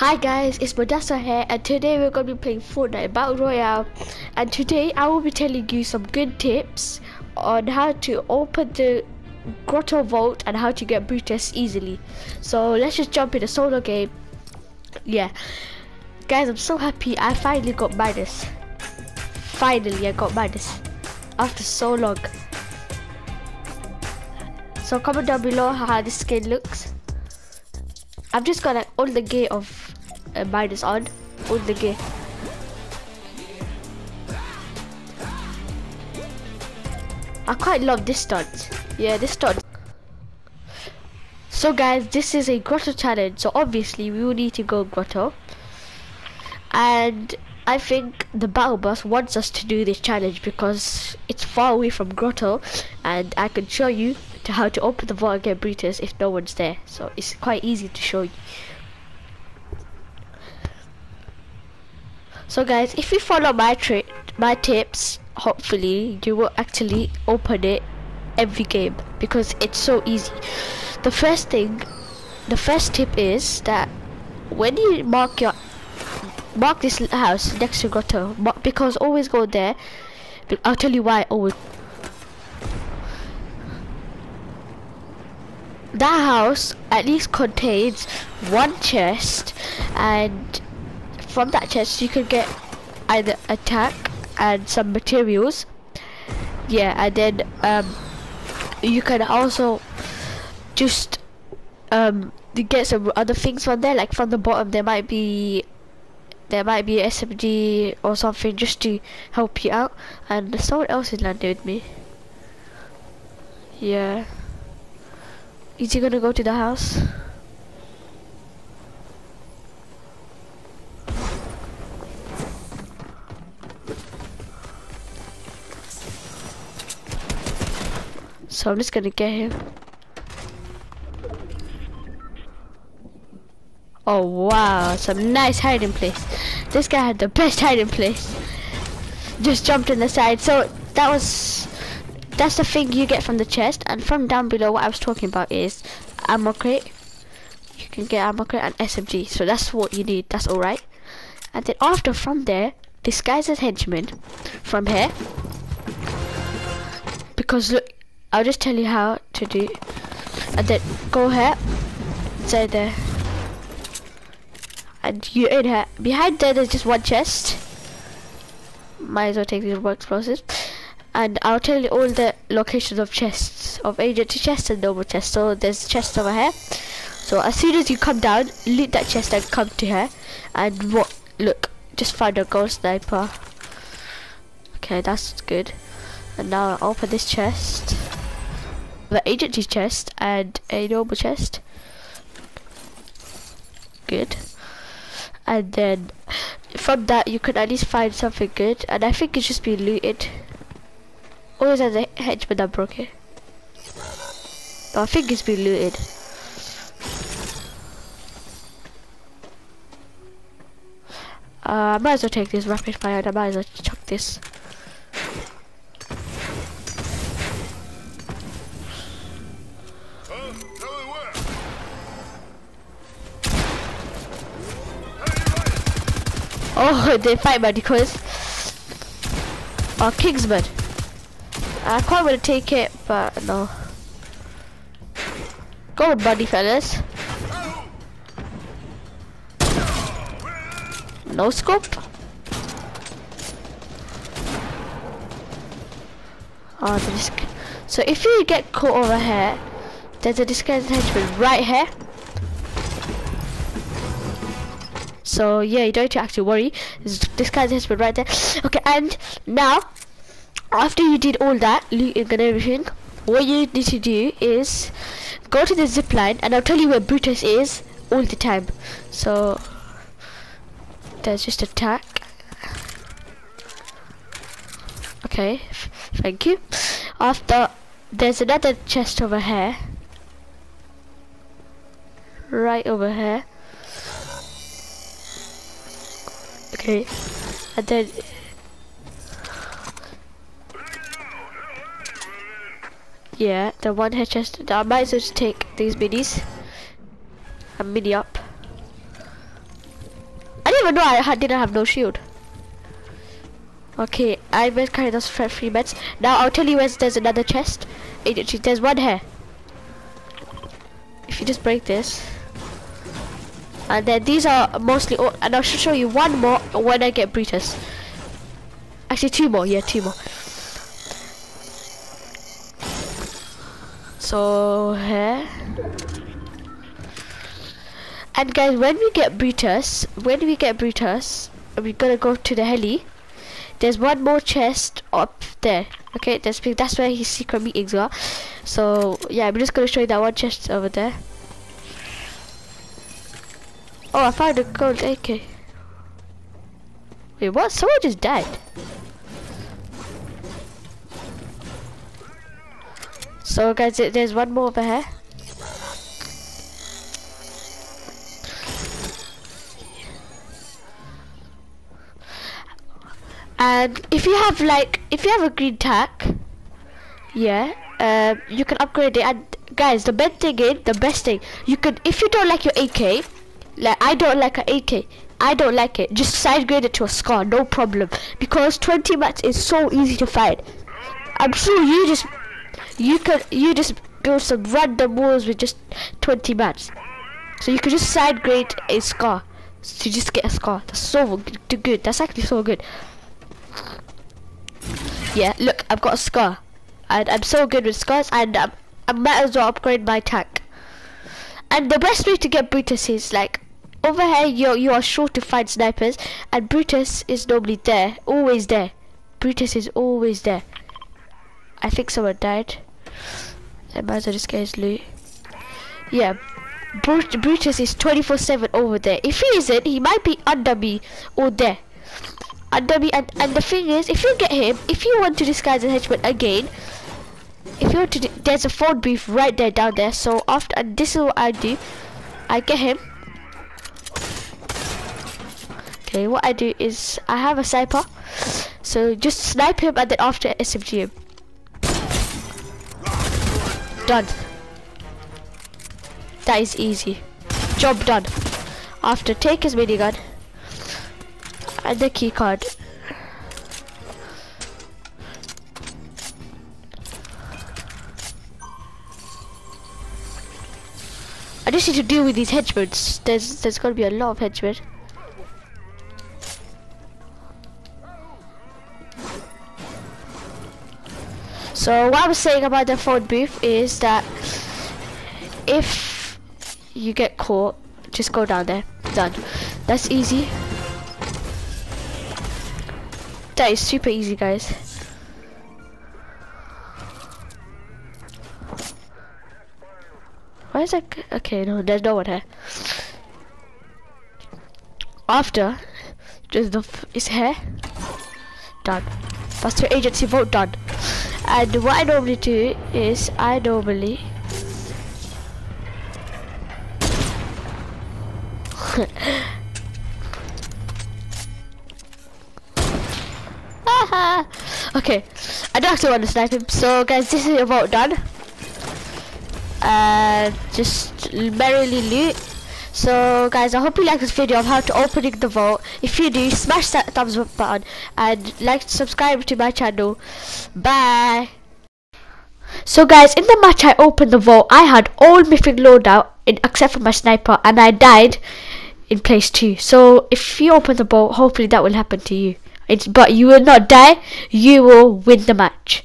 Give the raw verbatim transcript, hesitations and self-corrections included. Hi guys, it's Modessa here, and today we're going to be playing Fortnite Battle Royale, and today I will be telling you some good tips on how to open the Grotto Vault and how to get Brutus easily. So let's just jump in a solo game. Yeah guys, I'm so happy I finally got Minus. Finally I got Minus after so long. So comment down below how this skin looks. I've just got like all the gear of uh, Minus on, all the gear. I quite love this stunt. Yeah, this stunt. So guys, this is a grotto challenge, so obviously we will need to go grotto. And I think the battle boss wants us to do this challenge because it's far away from grotto, and I can show you to how to open the vault and get Brutus if no one's there, so it's quite easy to show you. So guys, if you follow my trick, my tips, hopefully you will actually open it every game because it's so easy. The first thing, the first tip is that when you mark your mark this house next to Grotto, because always go there. I'll tell you why always. That house at least contains one chest, and from that chest you can get either attack and some materials. Yeah, and then um, you can also just um, get some other things from there. Like from the bottom, there might be there might be an S M G or something just to help you out. And someone else is landing with me. Yeah. Is he gonna go to the house? So I'm just gonna get him. Oh wow, some nice hiding place. This guy had the best hiding place. Just jumped in the side. So that was That's the thing you get from the chest, and from down below what I was talking about is ammo crate. You can get ammo crate and S M G, so that's what you need, that's alright. And then after, from there, disguise as henchman from here. Because look, I'll just tell you how to do. And then go here, stay there. And you're in here. Behind there there's just one chest. Might as well take these more explosives. And I'll tell you all the locations of chests, of agency chests and normal chests. So there's chests over here. So as soon as you come down, loot that chest and come to here. And what? Look, just found a gold sniper. Okay, that's good. And now I'll open this chest, the agency chest, and a normal chest. Good. And then from that you can at least find something good. And I think it's just been looted. Always has a henchman that broke it. No, I think it's been looted. Uh, I might as well take this rapid fire, and I might as well chuck this. Oh, they fight my decoys. Oh, Kingsman. I quite want to take it, but no. Go on, buddy, fellas. No scope. Oh, the disc. So if you get caught over here, there's a disguised henchman right here. So yeah, you don't have to actually worry. There's a disguised henchman right there. Okay, and now, after you did all that, looting and everything, what you need to do is go to the zip line, and I'll tell you where Brutus is all the time. So there's just attack. Okay, thank you. After, there's another chest over here, right over here. Okay, and then yeah, the one head chest. Now I might as well just take these minis and mini up. even know I didn't have no shield. Okay, I must carry those three beds. Now I'll tell you where there's another chest. It, there's one here. If you just break this. And then these are mostly all, and I should show you one more when I get Brutus. Actually two more, yeah, two more. So here. And guys, when we get Brutus, when we get Brutus, we're gonna go to the heli. There's one more chest up there. Okay, that's that's where his secret meetings are. So yeah, I'm just gonna show you that one chest over there. Oh, I found a gold A K. Wait, what? Someone just died. So guys, there's one more over here. And if you have like, if you have a green tag, yeah, um, you can upgrade it. And guys, the best thing is, the best thing, you could, if you don't like your A K, like I don't like an A K, I don't like it, just side grade it to a scar, no problem. Because twenty mats is so easy to find. I'm sure you just, you could, you just build some random walls with just twenty mats. So you could just side grade a scar, so you just get a scar. That's so good, that's actually so good. Yeah, look, I've got a scar. And I'm so good with scars, and um, I might as well upgrade my tank. And the best way to get Brutus is like, over here you you are sure to find snipers, and Brutus is normally there, always there. Brutus is always there. I think someone died. I might as well just get his loot. Yeah, Brut Brutus is twenty-four seven over there. If he isn't, he might be under me or there. Under me, and, and the thing is, if you get him, if you want to disguise as henchman again, if you want to, there's a phone booth right there, down there. So after, and this is what I do, I get him. Okay, what I do is, I have a sniper, so just snipe him, and then after S M G him. Done. That is easy. Job done. After, take his minigun. And the key card. I just need to deal with these henchmen. There's there's gonna be a lot of henchmen. So what I was saying about the phone booth is that if you get caught, just go down there. Done. That's easy. That is super easy, guys. Why is that? Okay, no, there's no one here. After, just the f is here. Done. That's your agency vote done. And what I normally do is I normally okay, I don't actually want to snipe him. So guys, this is about done. And uh, just merrily loot. So guys, I hope you like this video of how to opening the vault. If you do, smash that thumbs up button and like, subscribe to my channel. Bye. So guys, in the match I opened the vault, I had all mythic loadout in, except for my sniper, and I died in place two. So if you open the vault, hopefully that will happen to you. It's, but you will not die, you will win the match.